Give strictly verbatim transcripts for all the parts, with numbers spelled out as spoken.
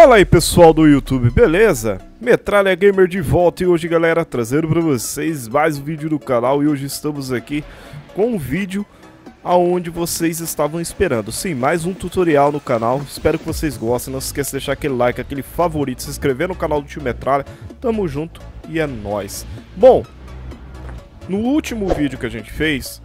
Fala aí pessoal do YouTube, beleza? Metralha Gamer de volta e hoje galera, trazendo para vocês mais um vídeo do canal. E hoje estamos aqui com um vídeo aonde vocês estavam esperando. Sim, mais um tutorial no canal, espero que vocês gostem. Não se esqueça de deixar aquele like, aquele favorito, se inscrever no canal do Tio Metralha. Tamo junto e é nóis. Bom, no último vídeo que a gente fez,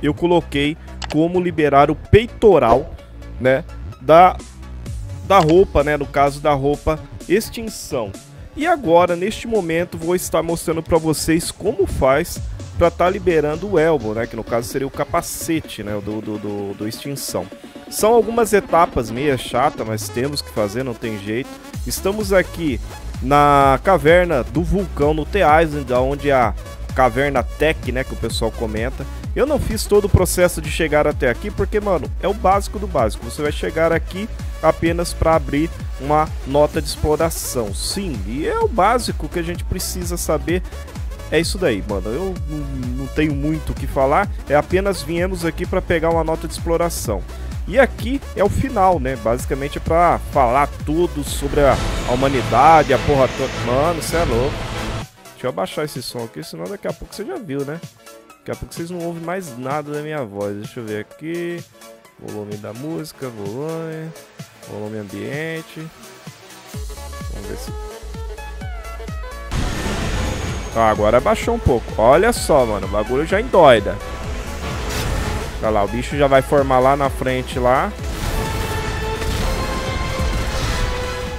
eu coloquei como liberar o peitoral, né, da... da roupa, né, no caso da roupa extinção. E agora, neste momento, vou estar mostrando para vocês como faz para estar tá liberando o elbow, né, que no caso seria o capacete, né, do, do, do, do extinção. São algumas etapas meia chata, mas temos que fazer, não tem jeito. Estamos aqui na caverna do vulcão no The Island, onde a Caverna Tech, né, que o pessoal comenta. Eu não fiz todo o processo de chegar até aqui, porque, mano, é o básico do básico. Você vai chegar aqui apenas para abrir uma nota de exploração. Sim, e é o básico que a gente precisa saber. É isso daí, mano. Eu não tenho muito o que falar. É apenas viemos aqui para pegar uma nota de exploração. E aqui é o final, né? Basicamente é para falar tudo sobre a humanidade, a porra toda. Mano, você é louco. Deixa eu abaixar esse som aqui, senão daqui a pouco você já viu, né? Daqui a pouco vocês não ouvem mais nada da minha voz. Deixa eu ver aqui. Volume da música, volume, volume ambiente. Vamos ver se... Ah, agora baixou um pouco. Olha só, mano, o bagulho já endoida. Olha lá, o bicho já vai formar lá na frente lá.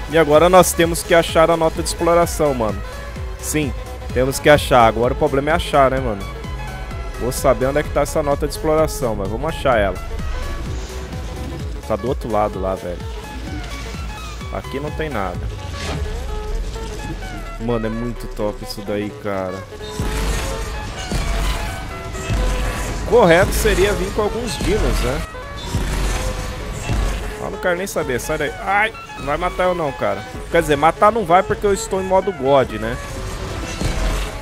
E agora nós temos que achar a nota de exploração, mano. Sim, temos que achar. Agora o problema é achar, né, mano? Vou saber onde é que tá essa nota de exploração, mas vamos achar ela. Tá do outro lado lá, velho. Aqui não tem nada. Mano, é muito top isso daí, cara. Correto seria vir com alguns dinos, né? Eu não quero nem saber, sai daí. Ai, não vai matar eu não, cara. Quer dizer, matar não vai porque eu estou em modo God, né?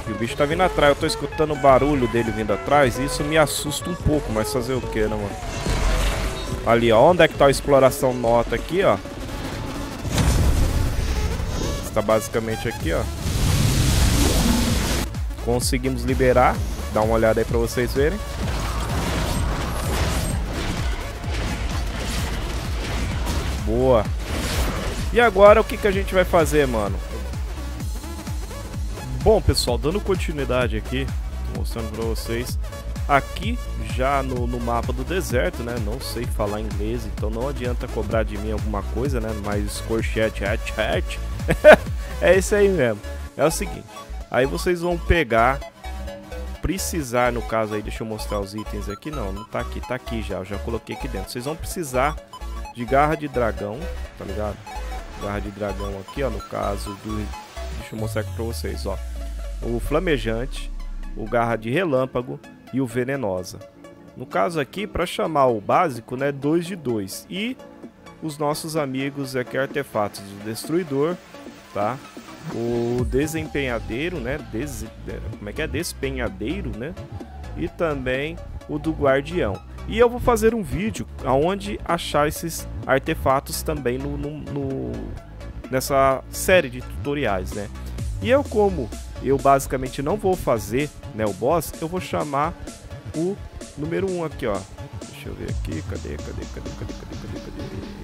O bicho tá vindo atrás, eu tô escutando o barulho dele vindo atrás e isso me assusta um pouco, mas fazer o que, né, mano? Ali, ó, onde é que tá a exploração nota aqui, ó? Está basicamente aqui, ó. Conseguimos liberar. Dá uma olhada aí pra vocês verem. Boa. E agora o que que a gente vai fazer, mano? Bom, pessoal, dando continuidade aqui, mostrando para vocês, aqui já no, no mapa do deserto, né? Não sei falar inglês, então não adianta cobrar de mim alguma coisa, né? Mas corchete, hat, hat. É isso aí mesmo. É o seguinte, aí vocês vão pegar, precisar, no caso aí, deixa eu mostrar os itens aqui, não, não tá aqui, tá aqui já, eu já coloquei aqui dentro. Vocês vão precisar de garra de dragão, tá ligado? Garra de dragão aqui, ó, no caso do... Deixa eu mostrar aqui pra vocês, ó. O flamejante, o garra de relâmpago e o venenosa. No caso aqui, para chamar o básico, né, dois de dois. E os nossos amigos aqui, artefatos do destruidor, tá? O desempenhadeiro, né, Des... como é que é? Despenhadeiro, né? E também o do guardião. E eu vou fazer um vídeo aonde achar esses artefatos também no... no, no... nessa série de tutoriais, né? E eu, como eu basicamente não vou fazer, né, o boss, eu vou chamar o número um aqui, ó. Deixa eu ver aqui, cadê, cadê, cadê, cadê, cadê, cadê, cadê?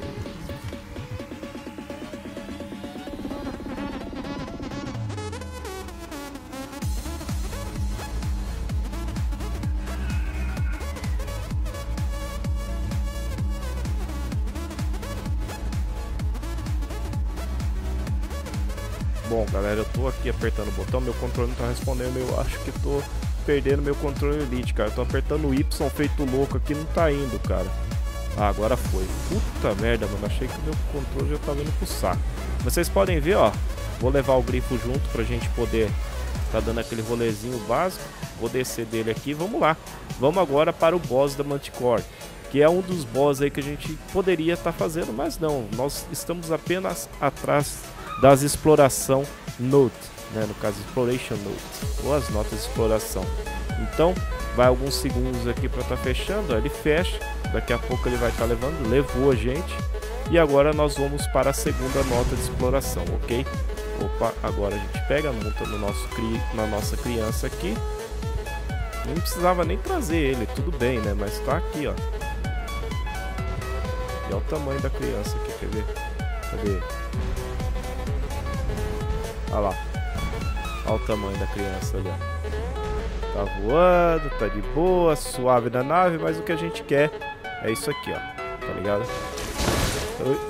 Bom, galera, eu tô aqui apertando o botão, meu controle não tá respondendo, eu acho que tô perdendo meu controle elite, cara. Eu tô apertando o Y feito louco aqui, não tá indo, cara. Ah, agora foi. Puta merda, mano, achei que meu controle já tava indo pro saco. Vocês podem ver, ó, vou levar o grifo junto pra gente poder tá dando aquele rolezinho básico. Vou descer dele aqui, vamos lá. Vamos agora para o boss da Manticore, que é um dos boss aí que a gente poderia tá fazendo, mas não. Nós estamos apenas atrás... das exploração note, né? No caso exploration note, ou as notas de exploração. Então vai alguns segundos aqui para estar tá fechando, ó, ele fecha, daqui a pouco ele vai estar tá levando, levou a gente, E agora nós vamos para a segunda nota de exploração, ok? Opa, agora a gente pega a multa no nosso cri... na nossa criança aqui. Não precisava nem trazer ele, tudo bem, né? Mas tá aqui, ó. E olha o tamanho da criança aqui, quer ver? Cadê? Olha lá. Olha o tamanho da criança, olha. Tá voando, tá de boa, suave na nave, mas o que a gente quer é isso aqui, ó. Tá ligado?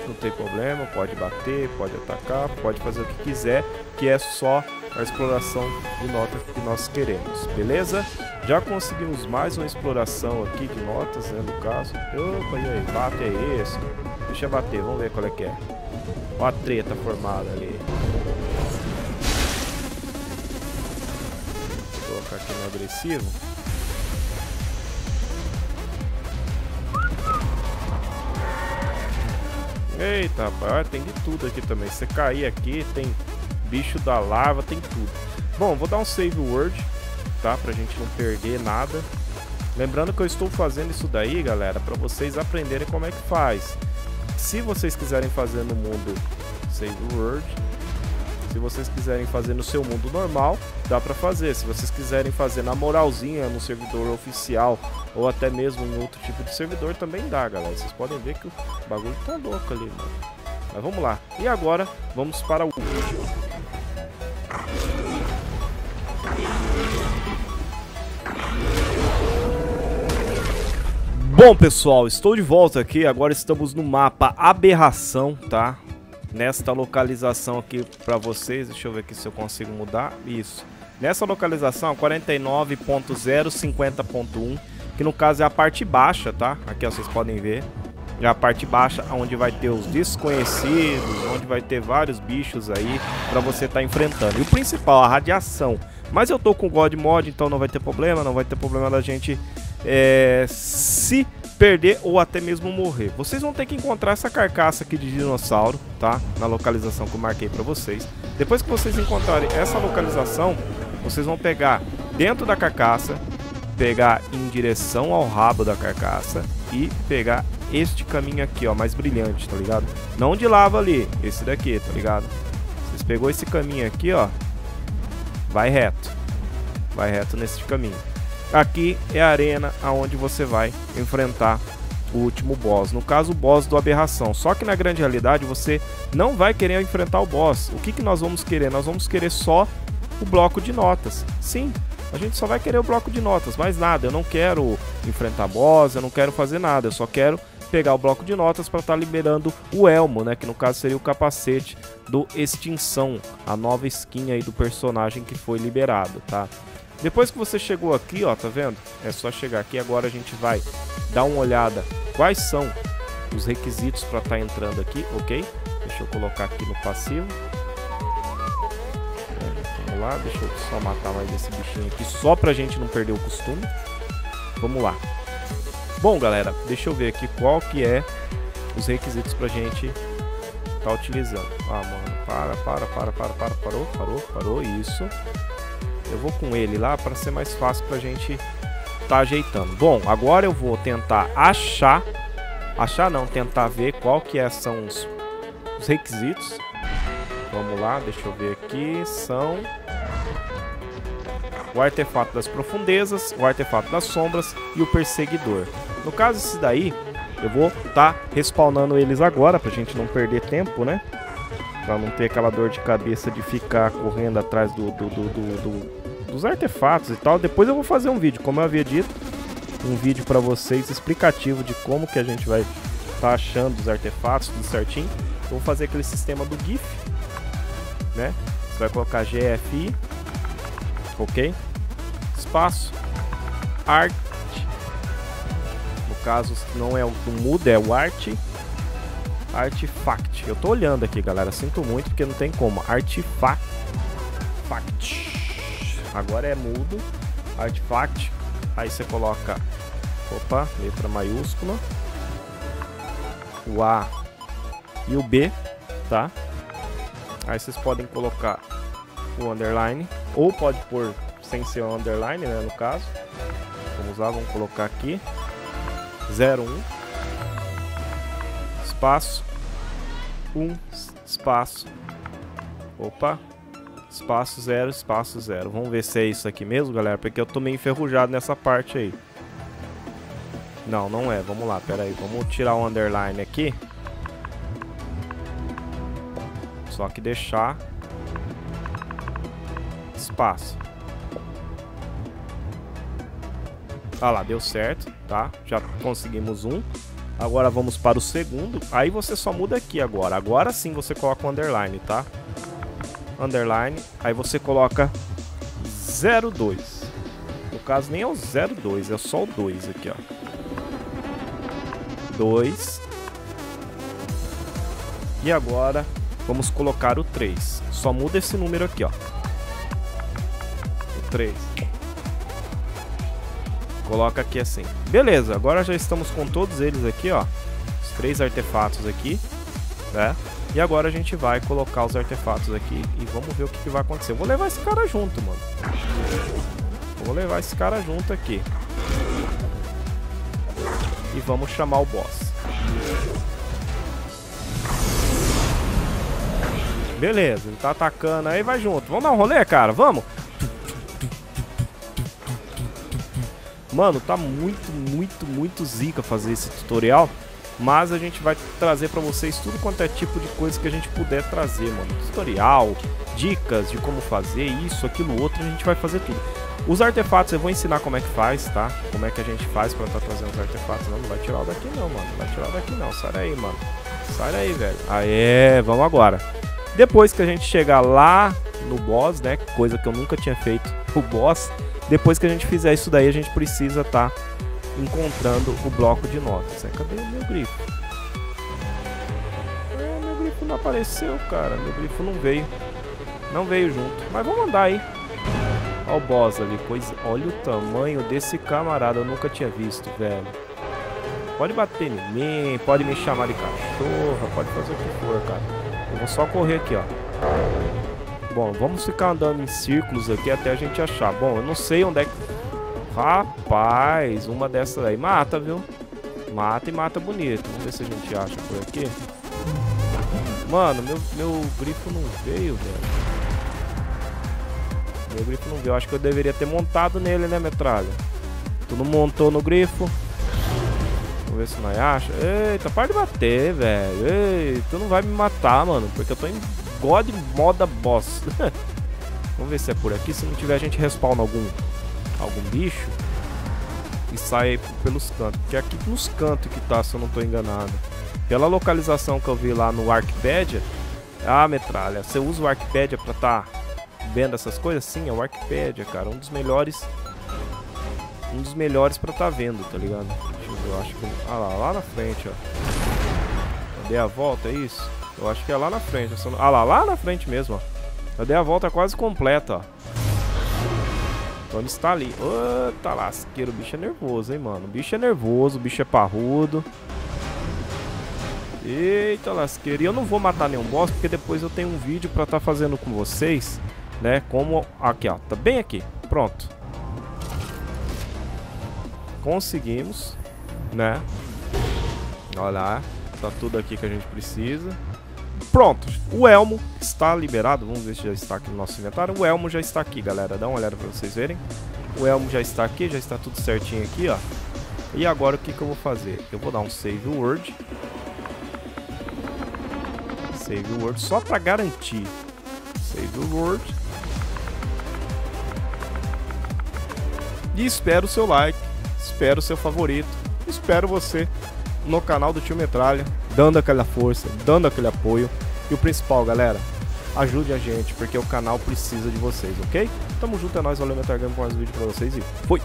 Não tem problema, pode bater, pode atacar, pode fazer o que quiser, que é só a exploração de notas que nós queremos, beleza? Já conseguimos mais uma exploração aqui de notas, né, no caso. Opa, e aí, bate aí, isso. Deixa bater, vamos ver qual é que é. Ó a treta formada ali. Vou colocar aqui no agressivo. Eita, rapaz, tem de tudo aqui também. Se você cair aqui, tem bicho da lava, tem tudo. Bom, vou dar um save word, tá? Pra gente não perder nada. Lembrando que eu estou fazendo isso daí, galera, pra vocês aprenderem como é que faz. Se vocês quiserem fazer no mundo save word, se vocês quiserem fazer no seu mundo normal, dá pra fazer. Se vocês quiserem fazer na moralzinha, no servidor oficial, ou até mesmo em outro tipo de servidor, também dá, galera. Vocês podem ver que o bagulho tá louco ali, mano. Mas vamos lá. E agora, vamos para o vídeo. Bom, pessoal, estou de volta aqui. Agora estamos no mapa Aberração, tá? Nesta localização aqui para vocês, deixa eu ver aqui se eu consigo mudar, isso. Nessa localização, quarenta e nove ponto zero cinquenta ponto um, que no caso é a parte baixa, tá? Aqui ó, vocês podem ver, é a parte baixa onde vai ter os desconhecidos, onde vai ter vários bichos aí para você estar enfrentando. E o principal, a radiação. Mas eu tô com God Mod, então não vai ter problema, não vai ter problema da gente é, se... perder ou até mesmo morrer. Vocês vão ter que encontrar essa carcaça aqui de dinossauro, tá? Na localização que eu marquei pra vocês. Depois que vocês encontrarem essa localização, vocês vão pegar dentro da carcaça, pegar em direção ao rabo da carcaça e pegar este caminho aqui, ó, mais brilhante, tá ligado? Não de lava ali, esse daqui, tá ligado? Vocês pegou esse caminho aqui, ó, vai reto. Vai reto nesse caminho. Aqui é a arena aonde você vai enfrentar o último boss, no caso o boss do Aberração. Só que na grande realidade você não vai querer enfrentar o boss. O que, que nós vamos querer? Nós vamos querer só o bloco de notas. Sim, a gente só vai querer o bloco de notas, mais nada. Eu não quero enfrentar boss, eu não quero fazer nada, eu só quero pegar o bloco de notas para estar tá liberando o elmo, né? Que no caso seria o capacete do Extinção, a nova skin aí do personagem que foi liberado, tá? Depois que você chegou aqui, ó, tá vendo? É só chegar aqui, agora a gente vai dar uma olhada quais são os requisitos para estar entrando aqui, ok? Deixa eu colocar aqui no passivo. Vamos lá, deixa eu só matar mais esse bichinho aqui, só pra gente não perder o costume. Vamos lá. Bom, galera, deixa eu ver aqui qual que é os requisitos pra gente tá utilizando. Ah, mano, para, para, para, para, para, parou, parou, parou, isso... Eu vou com ele lá para ser mais fácil para a gente tá ajeitando. Bom, agora eu vou tentar achar, achar não, tentar ver qual que é, são os, os requisitos. Vamos lá, deixa eu ver aqui, são o artefato das profundezas, o artefato das sombras e o perseguidor. No caso esse daí, eu vou tá respawnando eles agora para a gente não perder tempo, né? Pra não ter aquela dor de cabeça de ficar correndo atrás do, do, do, do, do, dos artefatos e tal. Depois eu vou fazer um vídeo, como eu havia dito, um vídeo pra vocês explicativo de como que a gente vai tá achando os artefatos, tudo certinho. Eu vou fazer aquele sistema do GIF, né? Você vai colocar G F I, ok? Espaço, art, no caso não é o mudo, é o art. Artifact. Eu tô olhando aqui, galera. Sinto muito porque não tem como. Artifact. Agora é mudo. Artifact. Aí você coloca... Opa, letra maiúscula. O A e o B, tá? Aí vocês podem colocar o underline. Ou pode pôr sem ser o underline, né? No caso. Vamos lá, vamos colocar aqui. zero um. Espaço, um, espaço, opa, espaço zero, espaço zero. Vamos ver se é isso aqui mesmo, galera, porque eu tô meio enferrujado nessa parte aí. Não, não é, vamos lá, pera aí, vamos tirar o underline aqui. Só que deixar espaço. Ah lá, deu certo, tá? Já conseguimos um. Agora vamos para o segundo. Aí você só muda aqui agora. Agora sim você coloca o underline, tá? Underline. Aí você coloca zero dois. No caso nem é o zero dois, é só o dois aqui, ó. dois. E agora vamos colocar o três. Só muda esse número aqui, ó. O três. Coloca aqui assim. Beleza, agora já estamos com todos eles aqui, ó. Os três artefatos aqui, né? E agora a gente vai colocar os artefatos aqui e vamos ver o que, que vai acontecer. Eu vou levar esse cara junto, mano. Vou levar esse cara junto aqui. E vamos chamar o boss. Beleza, ele tá atacando aí, vai junto. Vamos dar um rolê, cara, vamos! Mano, tá muito, muito, muito zica fazer esse tutorial, mas a gente vai trazer pra vocês tudo quanto é tipo de coisa que a gente puder trazer, mano. Tutorial, dicas de como fazer isso, aquilo, outro, a gente vai fazer tudo. Os artefatos eu vou ensinar como é que faz, tá? Como é que a gente faz pra tá trazendo os artefatos. Não, não vai tirar o daqui não, mano. Não vai tirar o daqui não. Sai daí, mano. Sai daí, velho. Aê, vamos agora. Depois que a gente chegar lá no boss, né? Coisa que eu nunca tinha feito, o boss... Depois que a gente fizer isso daí, a gente precisa estar tá encontrando o bloco de notas. Cadê o meu grifo? É, meu grifo não apareceu, cara. Meu grifo não veio. Não veio junto. Mas vamos andar aí. Olha o boss ali. Pois olha o tamanho desse camarada. Eu nunca tinha visto, velho. Pode bater em mim. Pode me chamar de cachorra. Pode fazer o que for, cara. Eu vou só correr aqui, ó. Bom, vamos ficar andando em círculos aqui até a gente achar. Bom, eu não sei onde é que... Rapaz, uma dessas aí mata, viu? Mata e mata bonito. Vamos ver se a gente acha por aqui. Mano, meu, meu grifo não veio, velho. Meu grifo não veio. Acho que eu deveria ter montado nele, né, metralha? Tu não montou no grifo? Vamos ver se nós acha. Eita, para de bater, velho. Ei, tu não vai me matar, mano, porque eu tô em... God moda boss. Vamos ver se é por aqui. Se não tiver, a gente respawna algum algum bicho e sai pelos cantos, porque é aqui nos cantos que tá, se eu não tô enganado. Pela localização que eu vi lá no Arquipédia. Ah, metralha, você usa o Arquipédia pra tá vendo essas coisas? Sim, é o Arquipédia, cara. Um dos melhores Um dos melhores pra tá vendo, tá ligado? Deixa eu ver, eu acho que... Ah lá, lá na frente, ó. Dei a volta, é isso? Eu acho que é lá na frente. Ah lá, lá na frente mesmo, ó. Eu dei a volta quase completa, ó. Então ele está ali. Ô, tá lasqueiro. O bicho é nervoso, hein, mano. O bicho é nervoso, o bicho é parrudo. Eita, lasqueiro. E eu não vou matar nenhum boss, porque depois eu tenho um vídeo pra tá fazendo com vocês, né, como... Aqui, ó. Tá bem aqui. Pronto. Conseguimos, né. Olha lá. Tá tudo aqui que a gente precisa. Pronto, o elmo está liberado. Vamos ver se já está aqui no nosso inventário. O elmo já está aqui, galera, dá uma olhada pra vocês verem. O elmo já está aqui, já está tudo certinho aqui, ó. E agora o que que eu vou fazer? Eu vou dar um save word. Save word, só pra garantir. Save word. E espero o seu like, espero o seu favorito, espero você no canal do Tio Metralha, dando aquela força, dando aquele apoio. E o principal, galera, ajude a gente, porque o canal precisa de vocês, ok? Tamo junto, é nóis, valeu, Metralha Gamer, com mais um vídeo pra vocês e fui!